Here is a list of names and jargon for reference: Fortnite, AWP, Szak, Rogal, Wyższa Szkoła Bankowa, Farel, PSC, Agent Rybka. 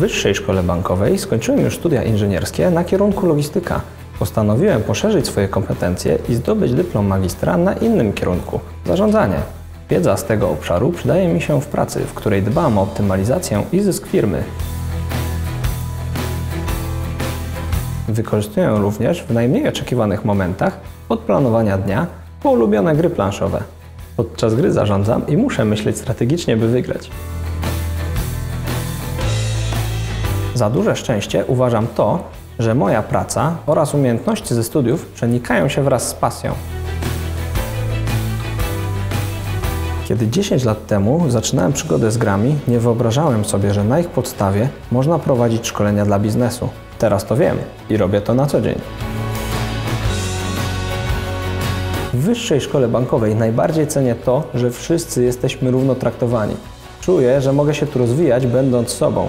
Wyższej Szkole Bankowej skończyłem już studia inżynierskie na kierunku logistyka. Postanowiłem poszerzyć swoje kompetencje i zdobyć dyplom magistra na innym kierunku – zarządzanie. Wiedza z tego obszaru przydaje mi się w pracy, w której dbam o optymalizację i zysk firmy. Wykorzystuję również w najmniej oczekiwanych momentach od planowania dnia po ulubione gry planszowe. Podczas gry zarządzam i muszę myśleć strategicznie, by wygrać. Za duże szczęście uważam to, że moja praca oraz umiejętności ze studiów przenikają się wraz z pasją. Kiedy 10 lat temu zaczynałem przygodę z grami, nie wyobrażałem sobie, że na ich podstawie można prowadzić szkolenia dla biznesu. Teraz to wiem i robię to na co dzień. W Wyższej Szkole Bankowej najbardziej cenię to, że wszyscy jesteśmy równo traktowani. Czuję, że mogę się tu rozwijać, będąc sobą.